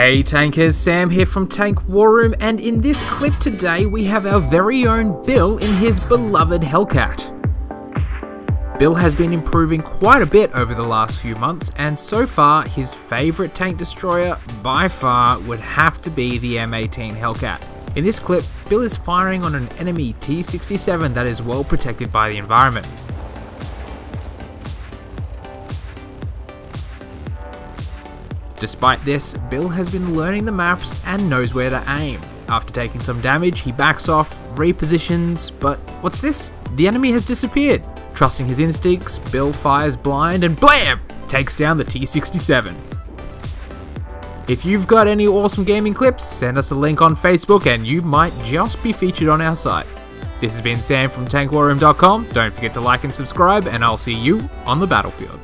Hey Tankers, Sam here from Tank War Room, and in this clip today we have our very own Bill in his beloved Hellcat. Bill has been improving quite a bit over the last few months, and so far his favourite tank destroyer by far would have to be the M18 Hellcat. In this clip, Bill is firing on an enemy T67 that is well protected by the environment. Despite this, Bill has been learning the maps and knows where to aim. After taking some damage, he backs off, repositions, but what's this? The enemy has disappeared. Trusting his instincts, Bill fires blind and BLAM! Takes down the T67. If you've got any awesome gaming clips, send us a link on Facebook and you might just be featured on our site. This has been Sam from TankWarRoom.com. Don't forget to like and subscribe, and I'll see you on the battlefield.